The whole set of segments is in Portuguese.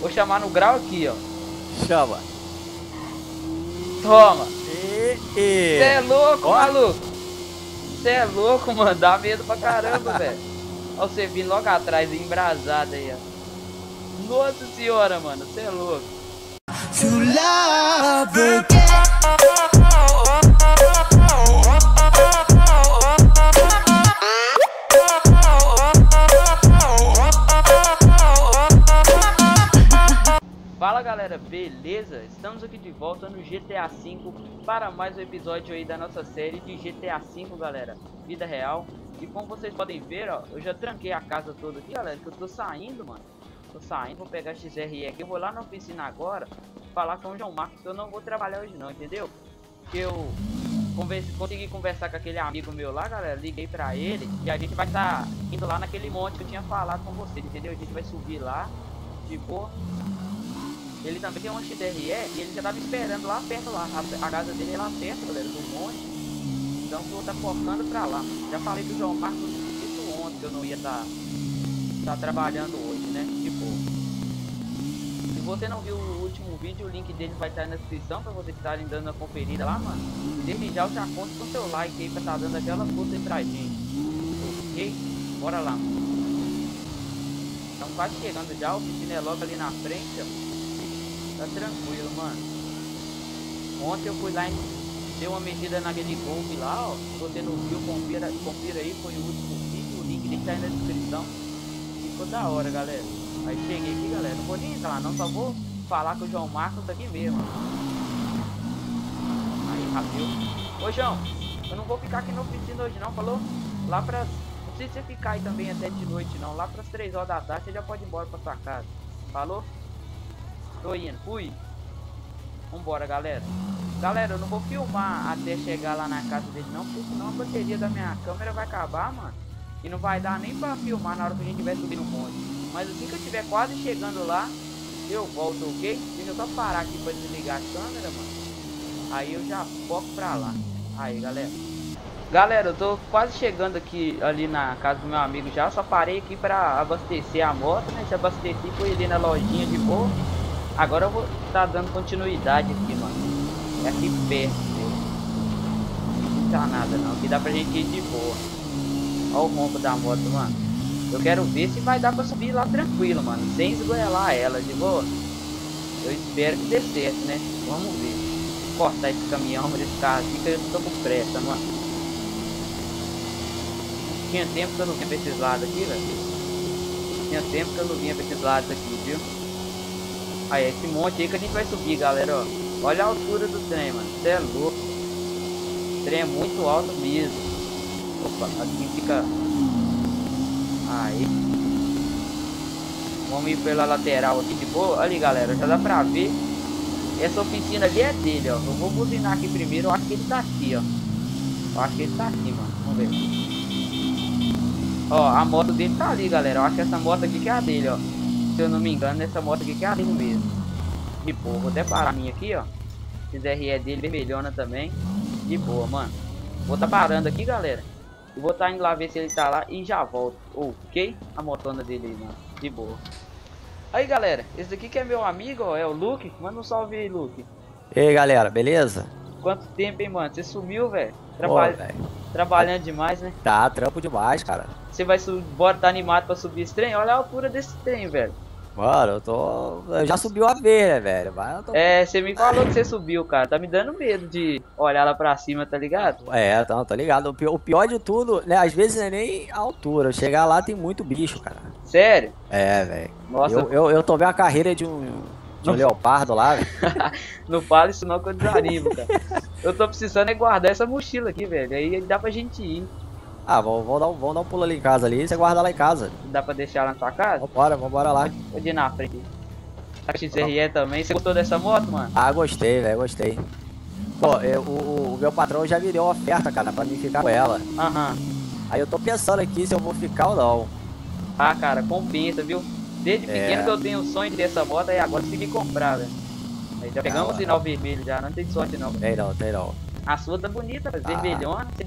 Vou chamar no grau aqui, ó. Chama. Toma. Você é louco, maluco. Você é louco, mano. Dá medo pra caramba, velho. Ó, você vindo logo atrás, embrasado aí, ó. Nossa senhora, mano. Você é louco. Fala galera, beleza? Estamos aqui de volta no GTA V para mais um episódio aí da nossa série de GTA V, galera, vida real. E como vocês podem ver, ó, eu já tranquei a casa toda aqui, galera, que eu tô saindo, mano. Tô saindo, vou pegar a XRE aqui, eu vou lá na oficina agora falar com o João Marcos que eu não vou trabalhar hoje não, entendeu? Que eu consegui conversar com aquele amigo meu lá, galera, liguei pra ele e a gente vai estar indo lá naquele monte que eu tinha falado com vocês, entendeu? A gente vai subir lá, de boa. Ele também tem uma XRE e ele já tava esperando lá perto, lá a casa dele é lá perto, galera, do monte. Então vou estar focando pra lá. Já falei do João Marcos isso ontem, que eu não ia estar trabalhando hoje, né? Tipo, se você não viu o último vídeo, o link dele vai estar na descrição pra vocês estarem dando uma conferida lá, mano. Desde já eu já conto com seu like aí pra estar dando aquela força aí pra gente. Ok? Bora lá, mano. Estamos quase chegando já, o piscina é logo ali na frente, ó. Tá tranquilo, mano. Ontem eu fui lá em... Deu uma mexida naquele golpe lá, ó. Se você não viu, confira aí, foi o último vídeo, o link dele tá aí na descrição. Ficou da hora, galera. Aí cheguei aqui, galera, não vou nem entrar não, só vou falar com o João Marcos aqui mesmo. Aí, rapidinho. Ô João, eu não vou ficar aqui na oficina hoje não, falou? Lá pras... Não precisa você ficar aí também até de noite não, lá pras 3 horas da tarde você já pode ir embora pra sua casa. Falou? Tô indo, fui. Vambora, galera. Galera, eu não vou filmar até chegar lá na casa dele não, porque senão a bateria da minha câmera vai acabar, mano. E não vai dar nem pra filmar na hora que a gente tiver subindo o monte. Mas assim que eu tiver quase chegando lá, eu volto, ok? Deixa eu só parar aqui pra desligar a câmera, mano. Aí eu já foco pra lá. Aí, galera. Galera, eu tô quase chegando aqui, ali na casa do meu amigo já. Só parei aqui pra abastecer a moto, né? Se abasteci, foi ali na lojinha de boa. Agora eu vou tá dando continuidade aqui, mano. É aqui perto, não tá nada não, que dá pra gente ir de boa. Olha o rombo da moto, mano. Eu quero ver se vai dar pra subir lá tranquilo, mano, sem esgoelar ela de boa. Eu espero que dê certo, né? Vamos ver. Vou cortar esse caminhão pra esse carro aqui, que eu tô com pressa, mano. Tinha tempo que eu não vinha pra esses lados aqui, velho. Tinha tempo que eu não vinha pra esses lados aqui, viu? Aí, esse monte aí que a gente vai subir, galera, ó. Olha a altura do trem, mano. Você é louco. O trem é muito alto mesmo. Opa, aqui fica... Aí. Vamos ir pela lateral aqui de boa. Olha aí, galera. Já dá pra ver. Essa oficina ali é dele, ó. Eu vou buzinar aqui primeiro. Eu acho que ele tá aqui, ó. Eu acho que ele tá aqui, mano. Vamos ver. Ó, a moto dele tá ali, galera. Eu acho que essa moto aqui que é a dele, ó. Se eu não me engano, essa moto aqui que é a dele mesmo. De boa, vou até parar a minha aqui, ó. XRE dele, vermelhona também. De boa, mano. Vou tá parando aqui, galera. E vou tá indo lá ver se ele tá lá e já volto. Ok? A motona dele, mano. De boa. Aí, galera. Esse daqui que é meu amigo, ó. É o Luke. Manda um salve aí, Luke. E aí, galera. Beleza? Quanto tempo, hein, mano? Você sumiu, velho. Trabalhando demais, né? Tá, trampo demais, cara. Você vai bora tá animado pra subir esse trem? Olha a altura desse trem, velho. Mano, eu já subiu a ver, né, velho? Mas eu tô... É, você me falou que você subiu, cara. Tá me dando medo de olhar lá pra cima, tá ligado? É, então, tá ligado. O pior de tudo, né? Às vezes é nem a altura. Chegar lá tem muito bicho, cara. Sério? É, velho. Nossa. Eu tomei uma carreira de um leopardo lá, velho. Não fala isso não que eu desanimo, cara. Eu tô precisando é guardar essa mochila aqui, velho. Aí dá pra gente ir. Ah, vamos dar um pulo ali em casa ali, você guarda lá em casa. Dá pra deixar lá na sua casa? Vambora, vambora lá. Vou de na frente. A XRE também, você gostou dessa moto, mano? Ah, gostei, velho, gostei. Pô, o meu patrão já me deu uma oferta, cara, pra mim ficar com ela. Aham. Aí eu tô pensando aqui se eu vou ficar ou não. Ah, cara, compensa, viu? Desde pequeno que eu tenho o sonho de ter essa moto, aí agora consegui comprar, velho. Aí já pegamos o sinal vermelho já, não tem sorte não. Tem não, tem não. A sua tá bonita, vermelhona. Você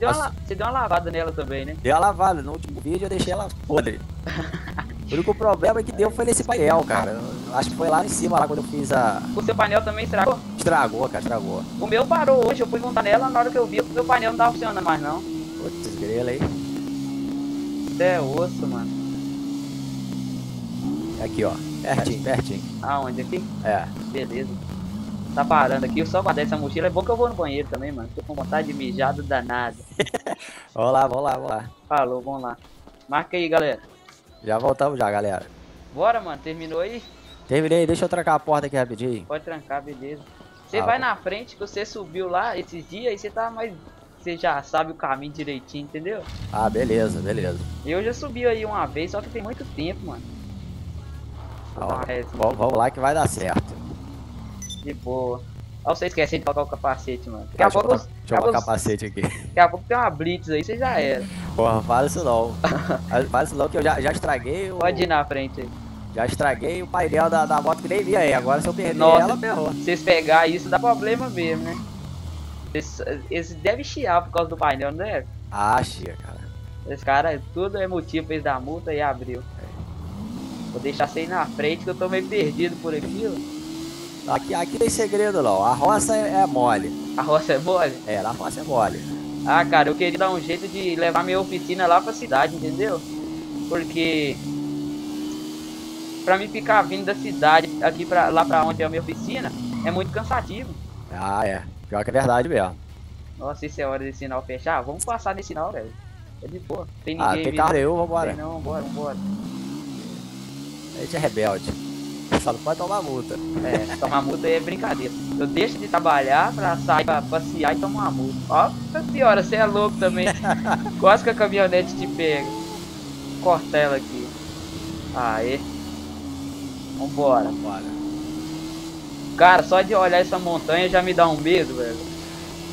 deu uma lavada nela também, né? Deu uma lavada. No último vídeo eu deixei ela podre. O único problema que deu foi nesse painel, cara. Acho que foi lá em cima, lá quando eu fiz a... O seu painel também estragou? Estragou, cara, estragou. O meu parou hoje, eu fui montar nela, na hora que eu vi, o meu painel não tava funcionando mais, não. Putz, grela aí. Isso é osso, mano. Aqui, ó. Pertinho, pertinho. Aonde? Aqui? É. Beleza. Tá parando aqui, eu só guardei essa mochila. É bom que eu vou no banheiro também, mano. Tô com vontade de mijar do danado. Vamos lá, vamos lá, vamos lá. Falou, vamos lá. Marca aí, galera. Já voltamos já, galera. Bora, mano. Terminou aí? Terminei. Deixa eu trancar a porta aqui rapidinho. Pode trancar, beleza. Você vai na frente, que você subiu lá esses dias e você tá mais... Você já sabe o caminho direitinho, entendeu? Ah, beleza, beleza. Eu já subi aí uma vez, só que tem muito tempo, mano. Vamos lá que vai dar certo. De boa. Olha, você esquece de colocar o capacete, mano. Daqui a pouco, deixa eu colocar o capacete aqui. Daqui a pouco tem uma blitz aí, você já era. Porra, fala isso não. Fala isso não, que eu já estraguei o... Pode ir na frente aí. Já estraguei o painel da moto que nem vi aí. Agora se eu perder ela, ferrou. Se vocês pegarem isso, dá problema mesmo, né? Eles devem chiar por causa do painel, não é? Ah, chia, cara. Esse cara, tudo é motivo pra eles dar multa e abriu. Vou deixar você ir na frente, que eu tô meio perdido por aqui, ó. Aqui tem segredo não, a roça é mole. A roça é mole? É, a roça é mole. Ah, cara, eu queria dar um jeito de levar minha oficina lá pra cidade, entendeu? Porque... pra mim ficar vindo da cidade aqui pra, lá pra onde é a minha oficina, é muito cansativo. Ah, é. Pior que é verdade mesmo. Nossa, isso é hora desse sinal fechar? Vamos passar nesse sinal, velho. É de boa. Tem ninguém tem carro eu, vambora. Não, vambora, vambora. A gente é rebelde. Só não pode tomar multa. É, tomar multa é brincadeira. Eu deixo de trabalhar pra sair pra passear e tomar uma multa. Ó, senhora, você é louco também. Quase que a caminhonete te pega. Corta ela aqui. Aê. Vambora. Vambora. Cara, só de olhar essa montanha já me dá um medo, velho.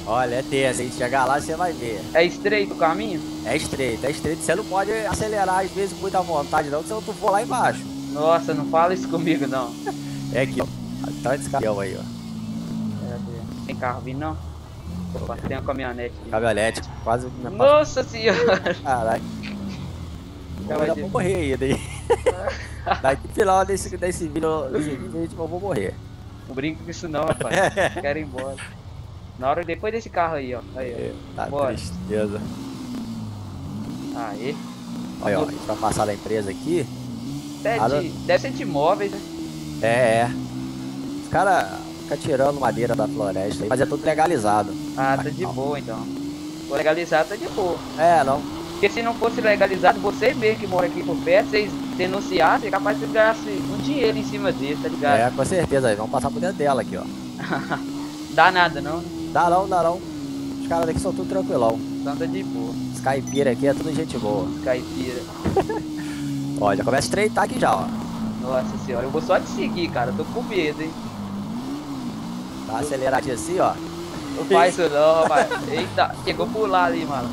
Olha, é tenso, hein? Chegar lá você vai ver. É estreito o caminho? É estreito, é estreito. Você não pode acelerar às vezes muito à vontade não, senão tu for lá embaixo. Nossa, não fala isso comigo não. É aqui, ó. Tá esse carro aí, ó. Tem carro vindo não? Opa, tem uma caminhonete aqui. Caminhonete, quase. Nossa senhora! Caralho. Eu vou morrer ainda, hein? Daqui final desse vídeo, eu vou morrer. Não brinco com isso não, rapaz. Quero ir embora. Na hora depois desse carro aí, ó. Aí, ó. Tá bora. Tristeza. Aê. Olha, ó, a gente vai passar da empresa aqui. Deve ser de imóveis, né? É. Os caras ficam tirando madeira da floresta, mas é tudo legalizado. Ah, tá de boa então. O legalizado tá de boa. É, não. Porque se não fosse legalizado, você mesmo que mora aqui por perto, vocês denunciassem, é capaz de ganhar um dinheiro em cima disso, tá ligado? É, com certeza. Vamos passar por dentro dela aqui, ó. Dá nada não? Dá não, dá não. Os caras daqui são tudo tranquilão. Então tá de boa. Os caipira aqui é tudo gente boa. Os caipira. Ó, já começa a estreitar aqui já, ó. Nossa senhora, eu vou só te seguir, cara. Tô com medo, hein. Tá aceleradinho assim, ó. Não faz isso não, rapaz. Eita, chegou a pular ali, mano.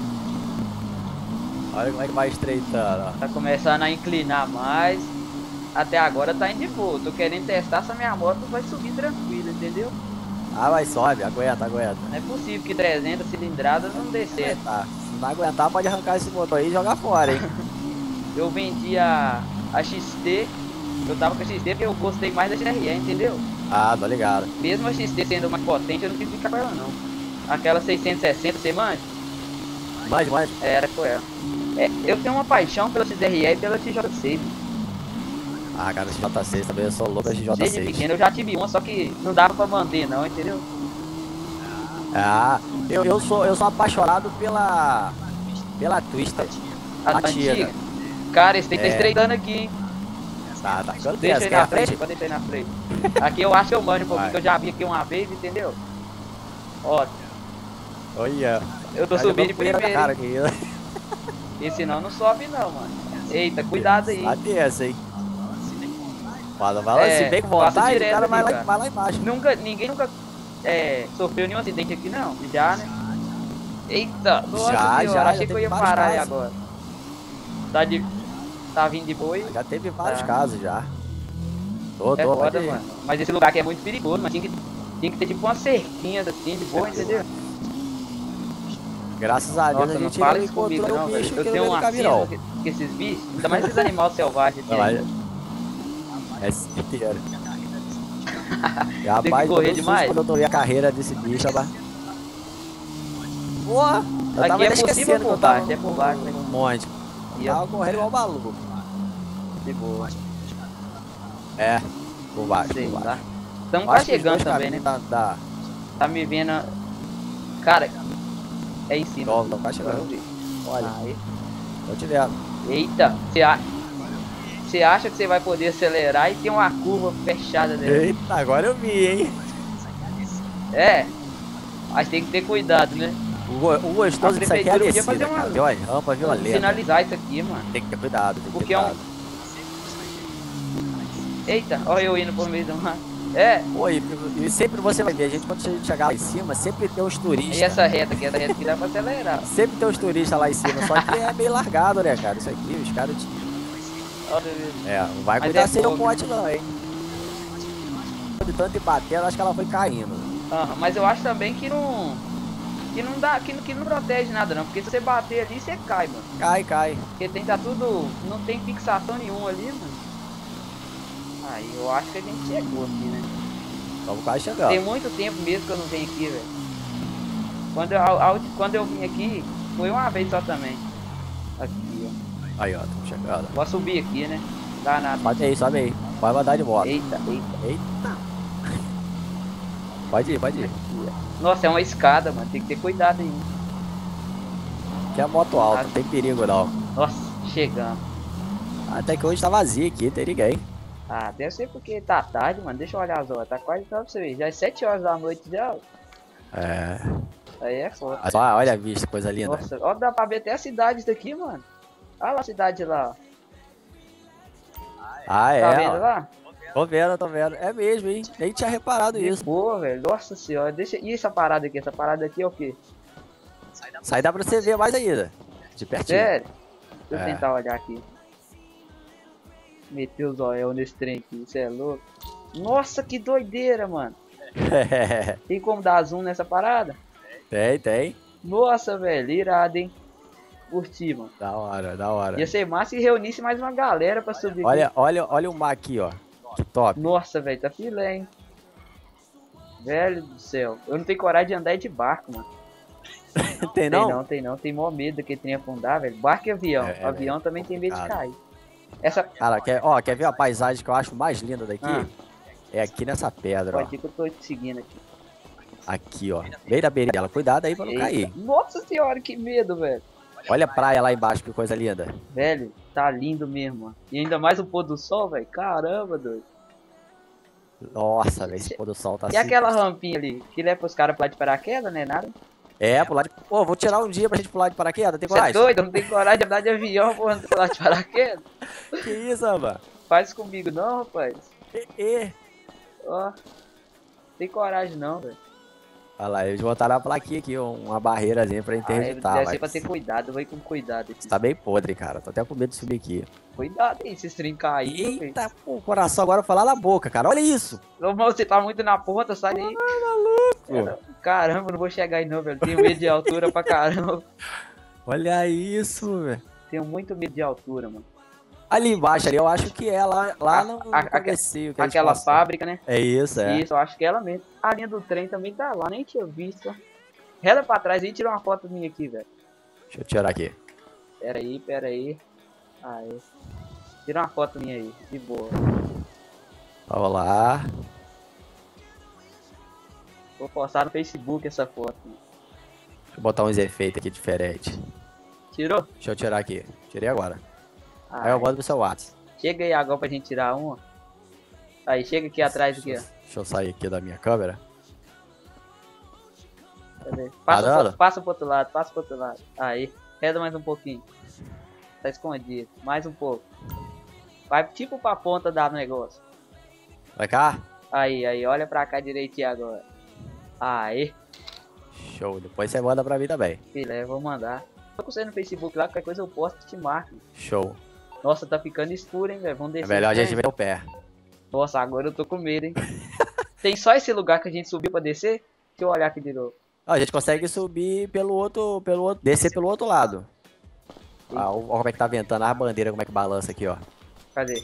Olha como é que vai estreitando, ó. Tá começando a inclinar mais. Até agora tá indo de boa. Tô querendo testar se a minha moto vai subir tranquila, entendeu? Ah, mas sobe, aguenta, aguenta. Não é possível que 300 cilindradas não dê certo. Se não aguentar, pode arrancar esse motor aí e jogar fora, hein. Eu vendi a XT, eu tava com a XT porque eu gostei mais da XRE, entendeu? Ah, tá ligado. Mesmo a XT sendo mais potente, eu não quis ficar com ela não. Aquela 660, você manja? Manja, manja. Era com ela. É, eu tenho uma paixão pela XRE e pela XJ6. Ah, cara, XJ6 também, eu sou louco da XJ6. Desde pequeno eu já tive uma, só que não dava pra manter não, entendeu? Ah, eu sou apaixonado pela Twister. A antiga. Cara, esse tem que tá estreitando aqui, hein? Tá ficando tenso. Deixa ele na frente, pode deixar ele na frente. Aqui eu acho que eu manjo, porque eu já vi aqui uma vez, entendeu? Ó. Olha. Eu tô subindo de primeiro. Cara aqui. Esse não sobe não, mano. Eita, cuidado aí. Atenção, hein? Vai lá, se bem que voltar, direto, cara, vai lá embaixo. Ninguém nunca sofreu nenhum acidente aqui não, já, né? Eita, nossa senhora, achei que eu ia parar aí agora. Tá vindo de boa aí? Já teve vários casos já. Tô, foda, mano. Mas esse lugar aqui é muito perigoso, mas tinha que ter tipo uma cerquinha assim de boa, entendeu? Graças a Deus, nossa, a gente não encontrou comigo, não, bicho, eu tenho um caminhão que esses bichos, ainda mais esses animais selvagens. É inteiro. Tem que correr demais. Quando eu tomei a carreira desse bicho, rapaz. Boa! Aqui é possível por baixo, é por baixo. Um monte. E tava correndo igual maluco. De boa. É, por baixo, sei, por baixo. Estamos quase chegando também, né? Tá me vendo... Cara, é em cima. Não, tá chegando. Olha, aí. Tô te vendo. Eita, você acha que você vai poder acelerar e tem uma curva fechada dele. Eita, agora eu vi, hein? É, mas tem que ter cuidado, né? O gostoso disso aqui é a descida, cara. Tem uma rampa violenta. Sinalizar isso aqui, mano. Tem que ter cuidado, tem que ter cuidado. Eita, olha eu indo por meio do mar. É. Oi, e sempre você vai ver, a gente, quando a gente chegar lá em cima, sempre tem uns turistas. E essa reta aqui dá pra acelerar. Sempre tem uns turistas lá em cima, só que é meio largado, né, cara? Isso aqui, os caras... É, não vai cuidar sem o pote não, hein? De tanto batendo, acho que ela foi caindo. Aham, mas eu acho também que não protege nada não, porque se você bater ali, você cai, mano. Cai. Porque tem que tá tudo... não tem fixação nenhuma ali, mano. Aí eu acho que a gente chegou aqui, né? Estamos quase chegando. Tem muito tempo mesmo que eu não venho aqui, velho. Quando eu vim aqui, foi uma vez só também. Aqui, ó. Aí, ó, estamos chegando. Vou subir aqui, né? Dá nada. Pode ir, sobe aí. Vai mandar de moto. Eita. Pode ir. Nossa, é uma escada, mano. Tem que ter cuidado aí. Que é moto alta, não tem perigo não. Nossa, chegando. Até que hoje tá vazio aqui, não tem ninguém. Ah, deve ser porque tá tarde, mano. Deixa eu olhar as horas. Tá quase pra você ver. Já é 7 horas da noite já. É. Aí é foda. Olha a vista, coisa linda. Nossa, ó, dá pra ver até a cidade daqui, mano. Olha lá a cidade lá. Ah, é. Tá vendo lá? Tô vendo. É mesmo, hein? Nem tinha reparado isso. Pô, velho. Nossa senhora. Deixa... E essa parada aqui? Essa parada aqui é o quê? Sai dá pra você ver mais ainda. De pertinho. Sério? Deixa eu tentar olhar aqui. Meteu o zoião nesse trem aqui, você é louco. Nossa, que doideira, mano. Tem como dar zoom nessa parada? Tem. Nossa, velho, irado, hein. Curti, mano. Da hora. Ia ser massa se reunisse mais uma galera pra subir. Olha o mar aqui, ó. Que top. Nossa, velho, tá filé, hein. Velho do céu. Eu não tenho coragem de andar de barco, mano. Tem mó medo que trem afundar, velho. Barco e avião. Avião também tem medo de cair. Essa... Cara, quer ver a paisagem que eu acho mais linda daqui? É aqui nessa pedra, ó. Aqui que eu tô te seguindo aqui. Aqui, ó. Meio da beira dela. Cuidado aí pra não cair. Nossa senhora, que medo, velho. Olha a praia lá embaixo, que coisa linda. Velho, tá lindo mesmo, ó. E ainda mais o pôr do sol, velho. Caramba, doido. Nossa, velho, esse pôr do sol tá assim. E aquela rampinha ali, que leva pros caras pular de paraquedas, né? Nada. É, pular de... Pô, vou tirar um dia pra gente pular de paraquedas, tem coragem? Você é doido, não tem coragem de andar de avião, porra, não pular de paraquedas? Que isso, rapaz? Faz comigo não, rapaz. Ó, tem coragem não, velho. Olha lá, eles botaram a plaquinha aqui, uma barreirazinha pra interditar. Deve ser pra ter cuidado, eu vou ir com cuidado. Isso tá bem podre, cara, tô até com medo de subir aqui. Cuidado aí, se trincar aí. Eita, pô, o coração agora falar na boca, cara, olha isso. Você tá muito na ponta, sai daí. Maluco. Caramba, não vou chegar aí não, velho, tenho medo de altura pra caramba. Olha isso, velho. Tenho muito medo de altura, mano. Ali embaixo, ali, eu acho que é lá no comecinho. Aquela fábrica, né? É isso, é. Isso, eu acho que é ela mesmo. A linha do trem também tá lá, nem tinha visto. Rela pra trás e tira uma foto minha aqui, velho. Deixa eu tirar aqui. Pera aí. Aí. Tira uma foto minha aí, de boa. Olha lá. Vou postar no Facebook essa foto. Deixa eu botar uns efeitos aqui diferentes. Tirou? Deixa eu tirar aqui. Tirei agora. Aí eu boto pro seu WhatsApp. Chega aí agora pra gente tirar uma. Aí, chega aqui atrás. Deixa eu sair aqui da minha câmera. Passa pro outro lado, Aí, reda mais um pouquinho. Tá escondido, mais um pouco. Vai tipo pra ponta do negócio. Vai cá? Aí, olha pra cá direitinho agora. Aí. Show, depois você manda pra mim também. Filé, eu vou mandar. Tô com você no Facebook lá, qualquer coisa eu posto e te marco. Show. Nossa, tá ficando escuro, hein, velho. Vamos descer. É melhor a gente ver o pé. Nossa, agora eu tô com medo, hein. Tem só esse lugar que a gente subiu pra descer? Deixa eu olhar aqui de novo. A gente consegue subir pelo outro descer pelo outro lado. Ah, olha como é que tá ventando. Ah, a bandeira, como é que balança aqui, ó. Cadê?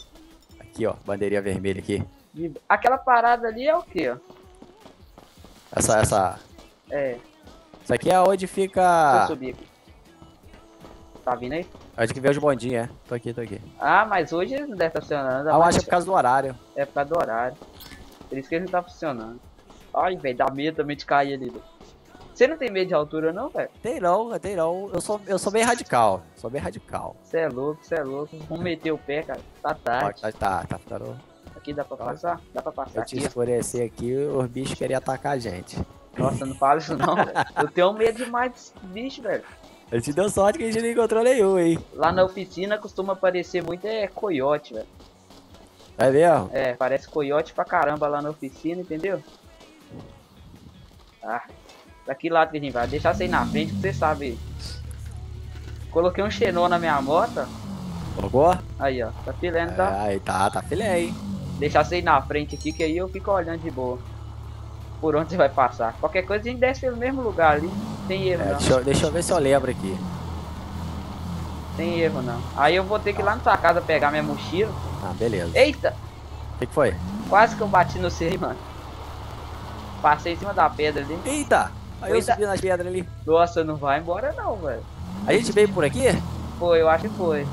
Aqui, ó. Bandeirinha vermelha aqui. Aquela parada ali é o quê? Essa... É. Isso aqui é onde fica... Deixa eu subir aqui. Tá vindo aí? Onde que veio os bondinhos, é. Tô aqui. Ah, mas hoje não deve estar funcionando. Ah, eu acho que é por causa do horário. É por causa do horário. Por isso que ele não tá funcionando. Ai, velho, dá medo também de cair ali. Você não tem medo de altura não, velho? Tem não. Eu sou bem radical. Você é louco, Vamos meter o pé, cara. Tá tarde. Tá. Aqui dá pra passar? Dá pra passar aqui. Se escurecer aqui, os bichos queriam atacar a gente. Nossa, não fala isso não, velho. Eu tenho medo demais desse bicho, velho. A gente deu sorte que a gente não encontrou nenhum, hein? Lá na oficina costuma aparecer muito coiote, velho. É mesmo? É, parece coiote pra caramba lá na oficina, entendeu? Ah, daqui lá que a gente vai deixar você ir na frente, que você sabe. Coloquei um xenon na minha moto. Colocou? Aí, ó, tá filé, não tá? Aí, tá filé, hein? Deixar você ir na frente aqui, que aí eu fico olhando de boa. Por onde você vai passar? Qualquer coisa a gente desce pelo mesmo lugar ali. Tem erro não. Deixa eu ver se eu lembro aqui. Tem erro não. Aí eu vou ter que ir lá na sua casa pegar minha mochila. Ah, beleza. Eita! O que foi? Quase que eu bati no C, mano. Passei em cima da pedra ali. Eita! Aí eu subi na pedra ali. Nossa, não vai embora não, velho. A gente veio por aqui? Foi, eu acho que foi.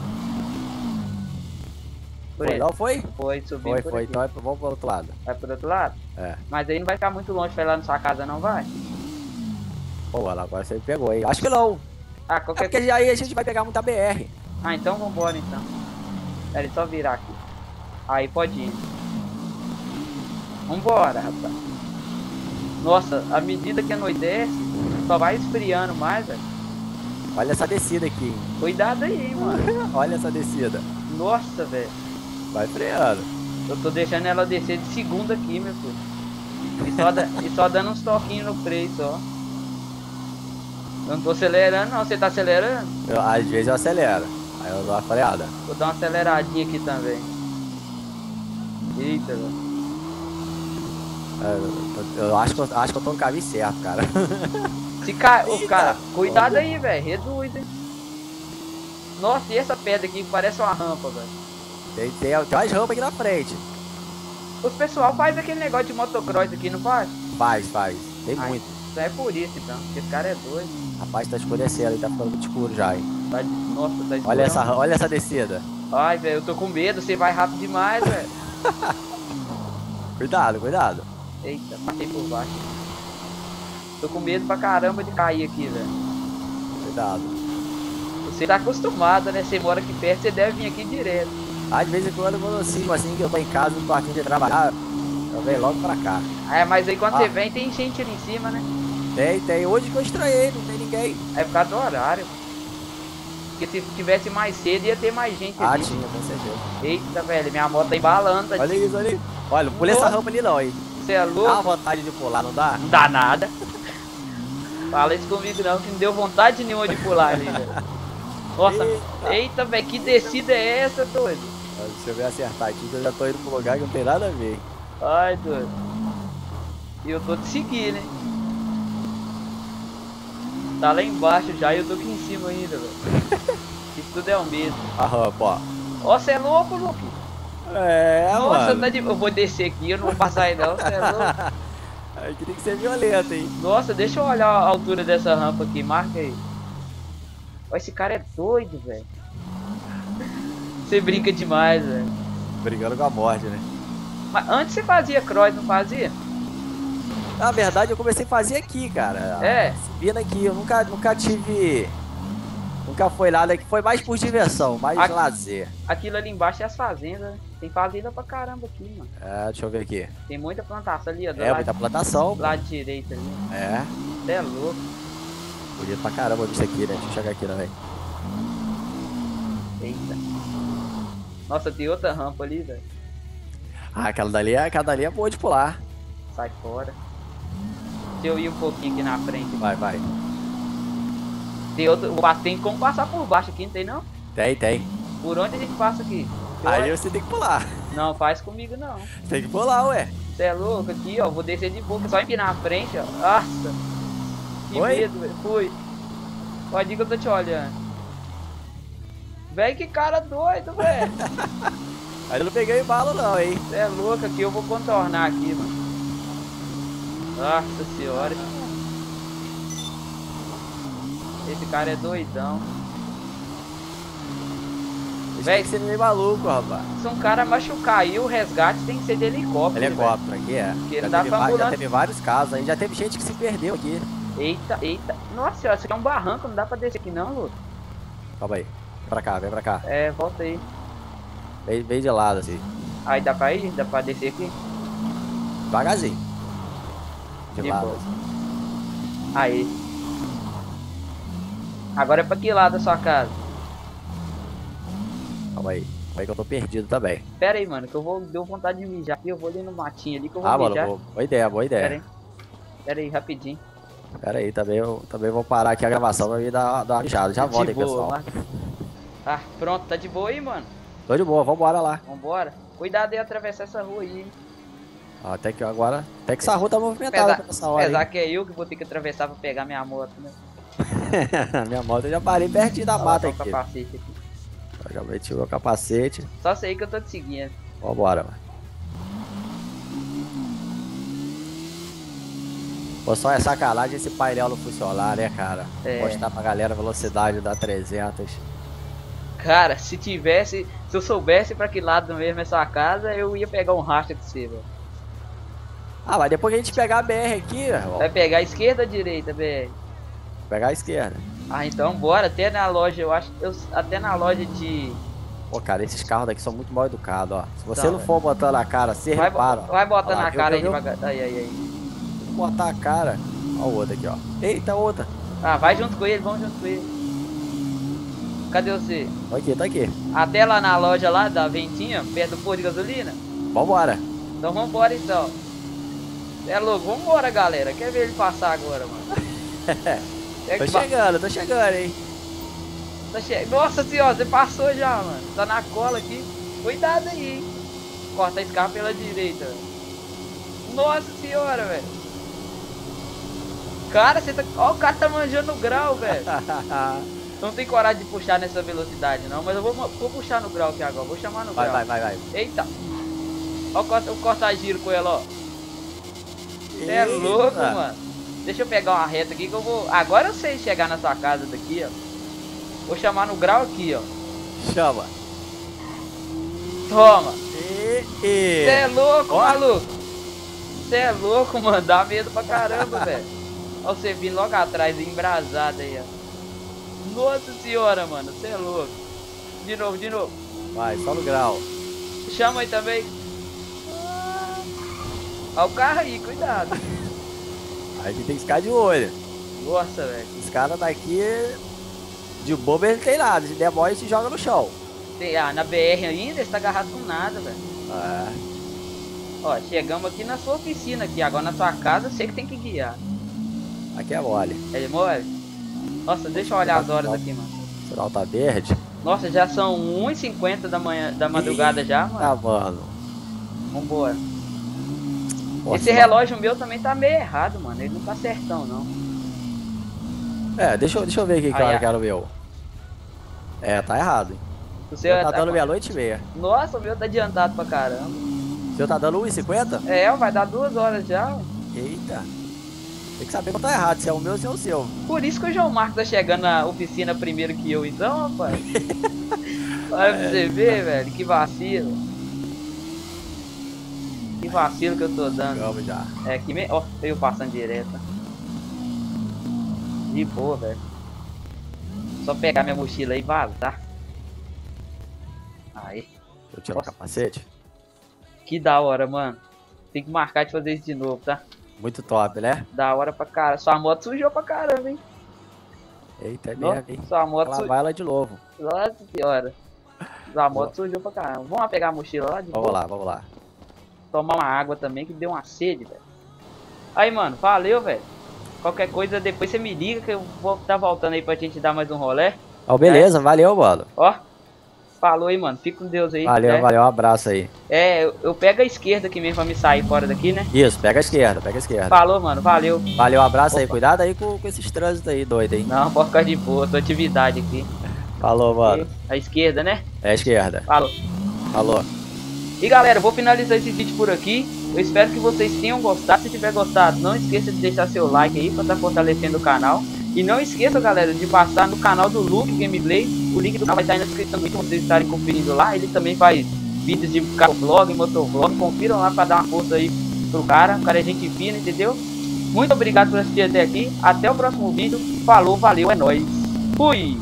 Foi? Foi, subiu. Foi, então vamos pro outro lado. Vai pro outro lado? É. Mas aí não vai ficar muito longe pra ir lá na sua casa, não vai? Pô, agora você pegou aí. Acho que não. Ah, qualquer coisa. Porque aí a gente vai pegar muita BR. Ah, então vambora então. Ele só virar aqui. Aí pode ir. Vambora, rapaz. Nossa, à medida que anoitece, só vai esfriando mais, velho. Olha essa descida aqui. Cuidado aí, mano. Olha essa descida. Nossa, velho. Vai freando. Eu tô deixando ela descer de segunda aqui, meu filho. E só dando uns toquinhos no freio, só. Eu não tô acelerando, não. Você tá acelerando? Às vezes eu acelero. Aí eu dou uma freada. Vou dar uma aceleradinha aqui também. Eita, velho. Eu acho que eu tô no caminho certo, cara. Cara, cuidado aí, velho. Reduz, hein. Nossa, e essa pedra aqui que parece uma rampa, velho. Tem umas rampas aqui na frente. Os pessoal faz aquele negócio de motocross aqui, não faz? Faz. Tem muito. Isso é por isso, então. Porque esse cara é doido. Rapaz, tá escurecendo, ele tá ficando muito escuro já, hein. Nossa, tá escuro. Olha essa descida. Ai, velho, eu tô com medo. Você vai rápido demais, velho. Cuidado. Eita, passei por baixo. Tô com medo pra caramba de cair aqui, velho. Cuidado. Você tá acostumado, né? Você mora aqui perto, você deve vir aqui direto. Ah, de vez em quando eu vou assim que eu tô em casa, não tô afim de trabalhar, eu venho logo pra cá. É, mas aí quando você vem, tem gente ali em cima, né? Tem. Hoje que eu estranhei, não tem ninguém. É por causa do horário. Porque se tivesse mais cedo, ia ter mais gente ali. Ah, tinha, com certeza. Eita, velho, minha moto tá embalando. Olha isso ali. Olha, não pula essa rampa ali não, hein? Você é louco? Dá vontade de pular, não dá? Não dá nada. Fala isso comigo não, que não deu vontade nenhuma de pular ali, velho. Nossa, eita, velho, que descida é essa, doido? Deixa eu ver acertar aqui, que eu já tô indo pro lugar que não tem nada a ver. Ai, doido. E eu tô te seguindo, hein? Tá lá embaixo já e eu tô aqui em cima ainda, velho. Isso tudo é o mesmo. Aham, pô. Ó, você é louco, Luke? É, nossa, mano. Eu vou descer aqui, eu não vou passar aí não, você é louco? Aí tem que ser violento, hein? Nossa, deixa eu olhar a altura dessa rampa aqui, marca aí. Esse cara é doido, velho. Você brinca demais, velho. Brigando com a morte, né? Mas antes você fazia cross, não fazia? Na verdade, eu comecei a fazer aqui, cara. É? Subindo aqui. Eu nunca tive... Nunca foi nada aqui. Foi mais por diversão, mais lazer. Aquilo ali embaixo é as fazendas, né? Tem fazenda pra caramba aqui, mano. É, deixa eu ver aqui. Tem muita plantação ali, ó. É, muita plantação. Do lado direito ali. É. Você é louco. Bonito pra caramba isso aqui, né? Deixa eu chegar aqui também. Eita. Nossa, tem outra rampa ali, velho. Ah, aquela dali é boa de pular. Sai fora. Deixa eu ir um pouquinho aqui na frente. Vai. Tem como passar por baixo aqui, não tem não? Tem. Por onde a gente passa aqui? Aí você tem que pular. Não, faz comigo não. Tem que pular, ué. Você é louco aqui, ó. Vou descer de boca, só empinar na frente, ó. Nossa. Que medo, velho. Fui. Ó, diga que eu tô te olhando. Véi, que cara doido, velho. Aí eu não peguei bala não, hein. Você é louco aqui, eu vou contornar aqui, mano. Nossa senhora. Esse cara é doidão. Véi, você não é maluco, rapaz. Se um cara machucar aí, o resgate tem que ser de helicóptero. Helicóptero, véio. Aqui é. Porque não dá pra ambulância. Já teve vários casos aí, já teve gente que se perdeu aqui. Eita, eita. Nossa senhora, isso aqui é um barranco, não dá pra descer aqui não, Lu. Calma aí. Pra cá, vem pra cá. É, volta aí. Vem de lado assim. Aí dá pra ir? Dá pra descer aqui? Devagarzinho. De lado. Assim. Aí. Agora é pra que lado da sua casa? Calma aí que eu tô perdido também. Pera aí, mano, que eu vou... Deu vontade de mijar aqui, eu vou ali no matinho ali que eu vou mijar. Mano, boa ideia, boa ideia. Pera aí, rapidinho. Pera aí, também vou parar aqui a gravação pra me dar uma mijada. Já volto aí, pessoal. Lá. Ah, pronto, tá de boa aí, mano? Tô de boa, vambora lá. Vambora. Cuidado aí atravessar essa rua aí, hein? Ah, até que agora... Até que essa rua tá movimentada nessa hora. Apesar que é eu que vou ter que atravessar pra pegar minha moto, né? Minha moto eu já parei pertinho da mata aqui. Eu já meti o meu capacete. Só sei que eu tô te seguindo. Vambora, mano. Pô, só é sacanagem esse painel não funcionar, né, cara? É. Mostrar pra galera a velocidade da 300. Cara, se tivesse... Se eu soubesse pra que lado mesmo é sua casa, eu ia pegar um racha de você, velho. Ah, mas depois que a gente pegar a BR aqui... Vai pegar a esquerda ou a direita, BR? Pegar a esquerda. Ah, então bora, até na loja, eu acho, até na loja de... Pô, cara, esses carros daqui são muito mal educados, ó. Se você não for botando a cara, você repara. Vai botando a cara aí devagar. Aí. Vou botar a cara. Ó o outro aqui, ó. Eita, outra. Ah, vai junto com ele, vamos junto com ele. Cadê você? Tá aqui. Até lá na loja lá da Ventinha, perto do posto de gasolina? Vambora. Então vambora, então. É louco, vambora, galera. Quer ver ele passar agora, mano? É tô chegando, hein? Nossa senhora, você passou já, mano. Tá na cola aqui. Cuidado aí, hein? Corta a escada pela direita. Nossa senhora, velho. Cara, você tá... Ó, o cara tá manjando o grau, velho. Não tem coragem de puxar nessa velocidade, não. Mas eu vou puxar no grau aqui agora. Vou chamar no grau. Vai. Eita. Ó, o corta-giro com ela, ó. Você é louco, mano. Deixa eu pegar uma reta aqui que eu vou... Agora eu sei chegar na sua casa daqui, ó. Vou chamar no grau aqui, ó. Chama. Toma. Você é louco, maluco. Você é louco, mano. Dá medo pra caramba, velho. Ó, você vindo logo atrás, embrasado aí, ó. Nossa senhora, mano. Você é louco. De novo. Vai, só no grau. Chama aí também. Ó o carro aí, cuidado. A gente tem que ficar de olho. Nossa, velho. Os caras daqui de bobo eles não tem nada. Se der bola, se joga no chão. Na BR ainda, eles tá agarrado com nada, velho. Ah. Ó, chegamos aqui na sua oficina aqui. Agora na sua casa, eu sei que tem que guiar. Aqui é mole. É mole? Nossa, deixa eu olhar as horas aqui, mano. O sinal tá verde. Nossa, já são 1h50 da madrugada. Eita, já, mano. Tá, mano. Vambora. Esse relógio meu também tá meio errado, mano. Ele não tá certão, não. É, deixa eu ver aqui que hora que era o meu. É, tá errado, hein. O seu tá dando meia-noite e meia. Nossa, o meu tá adiantado pra caramba. O seu tá dando 1h50? É, vai dar 2 horas já. Eita. Tem que saber quando tá errado, se é o meu ou se é o seu. Por isso que o João Marcos tá chegando na oficina primeiro que eu, então, rapaz. Olha pra você ver, velho, que vacilo. Que vacilo que eu tô dando. Calma já. É que ó, eu passando direto. De boa, velho. Só pegar minha mochila e vazar. Aí. Eu tiro o capacete. Que da hora, mano. Tem que marcar de fazer isso de novo, tá? Muito top, né? Da hora pra cara. Sua moto sujou pra caramba, hein? Eita, é mesmo, hein? Sua moto sujou. Vai lá de novo. Nossa senhora. Sua moto sujou pra caramba. Vamos lá pegar a mochila lá de novo. Vamos lá. Tomar uma água também, que deu uma sede, velho. Aí, mano, valeu, velho. Qualquer coisa, depois você me liga que eu vou estar voltando aí pra gente dar mais um rolê. Ó, beleza, valeu, mano. Ó, Falou aí, mano. Fica com Deus aí. Valeu, né? Valeu. Um abraço aí. É, eu pego a esquerda aqui mesmo pra me sair fora daqui, né? Isso, pega a esquerda, pega a esquerda. Falou, mano. Valeu. Valeu, um abraço. Opa. Aí. Cuidado aí com esses trânsitos aí, doido, hein? Não, pode ficar de boa. Tô atividade aqui. Falou, mano. E a esquerda, né? É a esquerda. Falou. Falou. E galera, eu vou finalizar esse vídeo por aqui. Eu espero que vocês tenham gostado. Se tiver gostado, não esqueça de deixar seu like aí pra estar fortalecendo o canal. E não esqueça, galera, de passar no canal do Luke Gameplay. O link do canal vai estar aí na descrição pra vocês estarem conferindo lá. Ele também faz vídeos de carro vlog, motovlog. Confiram lá pra dar uma força aí pro cara. O cara é gente fina, entendeu? Muito obrigado por assistir até aqui. Até o próximo vídeo. Falou, valeu, é nóis. Fui!